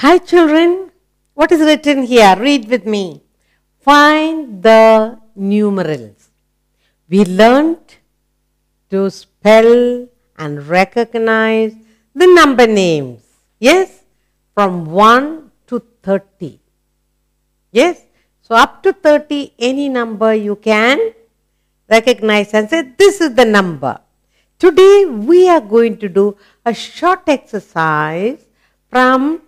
Hi children, what is written here? Read with me. Find the numerals. We learnt to spell and recognize the number names. Yes, from 1 to 30. Yes, so up to 30 any number you can recognize and say this is the number. Today we are going to do a short exercise from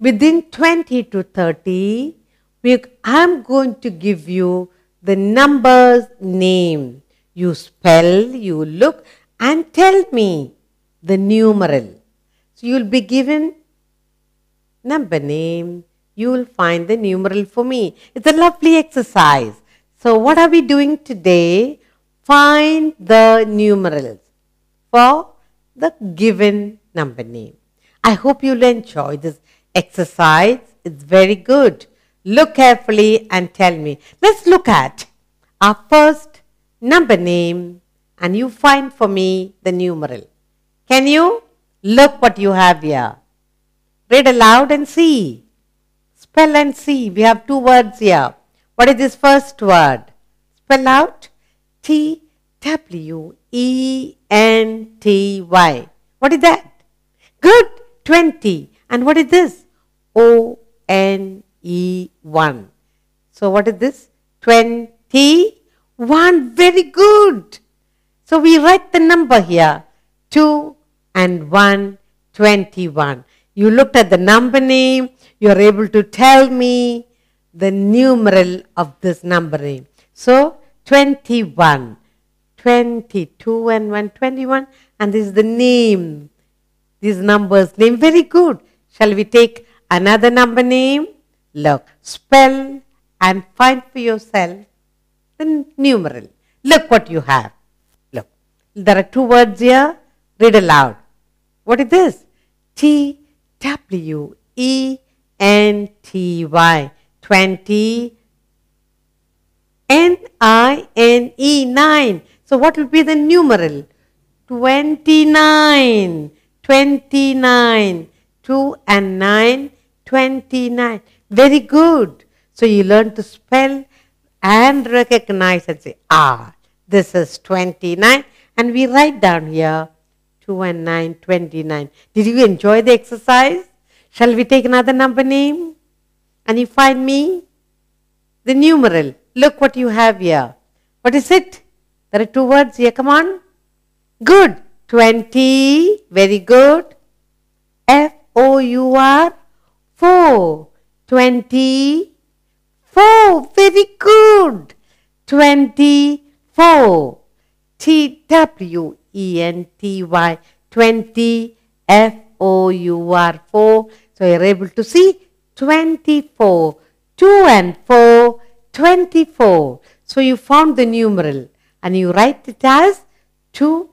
within 20 to 30, I'm going to give you the number's name. You spell, you look and tell me the numeral. So you will be given number name. You will find the numeral for me. It's a lovely exercise. So what are we doing today? Find the numerals for the given number name. I hope you will enjoy this exercise. It's very good. Look carefully and tell me. Let's look at our first number name and you find for me the numeral. Can you? Look what you have here. Read aloud and see. Spell and see. We have two words here. What is this first word? Spell out. T-W-E-N-T-Y. What is that? Good. 20. And what is this? O-N-E-1. So what is this? 21. Very good. So we write the number here. 2 and 1, 21. You looked at the number name. You are able to tell me the numeral of this number name. So 21, 22 and 1, 21. And this is the name. These numbers name. Very good. Shall we take another number name? Look, spell and find for yourself the numeral. Look what you have. Look, there are two words here. Read aloud. What is this? T-W-E-N-T-Y. 20. N-I-N-E. 9. So what will be the numeral? 29. 29. 2 and 9, 29. Very good. So you learn to spell and recognize and say, this is 29. And we write down here, 2 and 9, 29. Did you enjoy the exercise? Shall we take another number name? And you find me the numeral. Look what you have here. What is it? There are two words here. Come on. Good. 20. Very good. F. O-U-R, 4, 24, very good, 24, T-W-E-N-T-Y, 20, F-O-U-R, 4, so you're able to see 24, 2 and 4, 24, so you found the numeral and you write it as 2,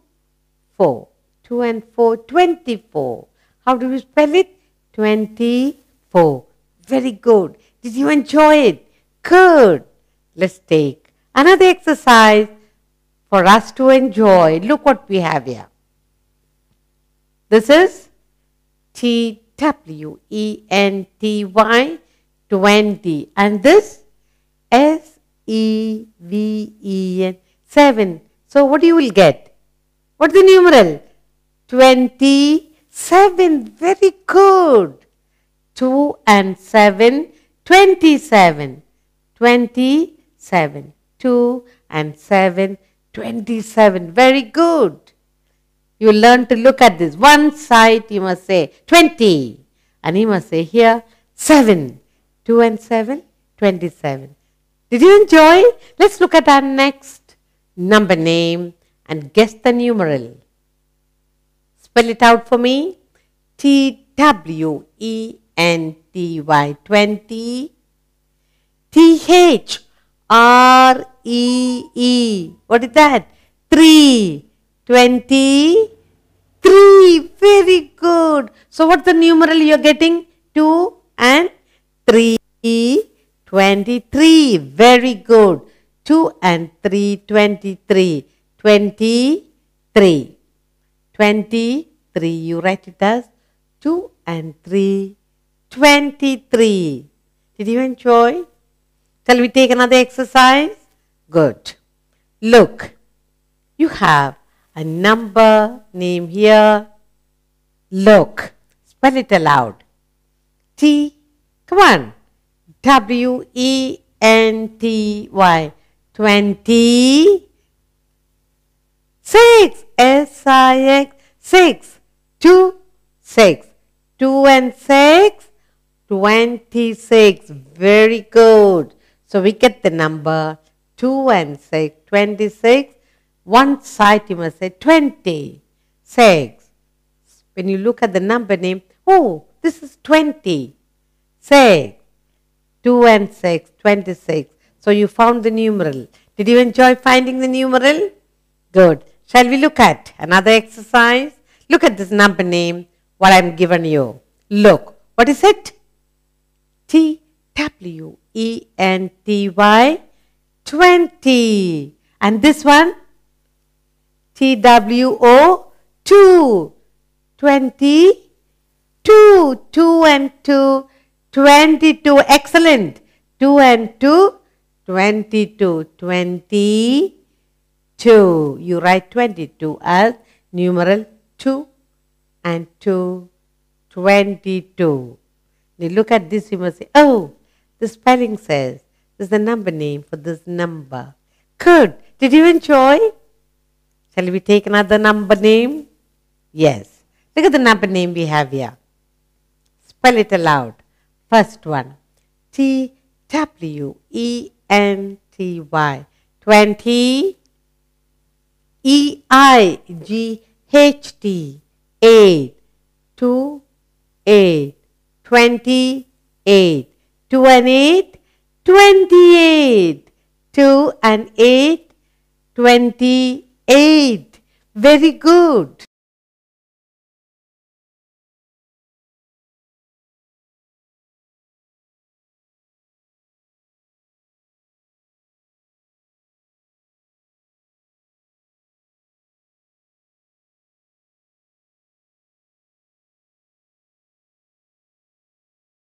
4, 2 and 4, 24. How do we spell it? 24. Very good. Did you enjoy it? Good. Let's take another exercise for us to enjoy. Look what we have here. This is T-W-E-N-T-Y 20. And this S-E-V-E-N 7. So what you will get? What's the numeral? 20. 7, very good. 2 and 7, 27. 27. 2 and 7, 27. Very good. You learn to look at this. One side you must say 20. And you must say here 7. 2 and 7, 27. Did you enjoy? Let's look at our next number name and guess the numeral. Spell it out for me. T-W-E-N-T-Y 20. T-H-R-E-E. What is that? 3. 23. Very good. So what's the numeral you're getting? 2 and 3. 23. Very good. 2 and 3. 23. 23. 23, you write it as 2 and 3, 23. Did you enjoy? Shall we take another exercise? Good. Look, you have a number name here. Look. Spell it aloud. T, come on. W-E-N-T-Y. 26. S-I-X. 6. 2, 6. 2 and 6. 26. Very good. So we get the number 2 and 6. 26. One side you must say 26. When you look at the number name, oh, this is 20. 6. 2 and 6. 26. So you found the numeral. Did you enjoy finding the numeral? Good. Shall we look at another exercise? Look at this number name, what I am given you. Look. What is it? T-W-E-N-T-Y. 20. And this one? T-W-O. 2. 22. 2 and 2. 22. Excellent. 2 and 2. 22. 22. You write 22 as numeral 2 and 2. 22. You look at this, you must say, oh, the spelling says this is the number name for this number. Good. Did you enjoy? Shall we take another number name? Yes. Look at the number name we have here. Spell it aloud. First one. T-W-E-N-T-Y. 20. E-I-G-H-T. 8. 2, 8. 28. 2 and 8. 28. 2 and 8. 28. Very good.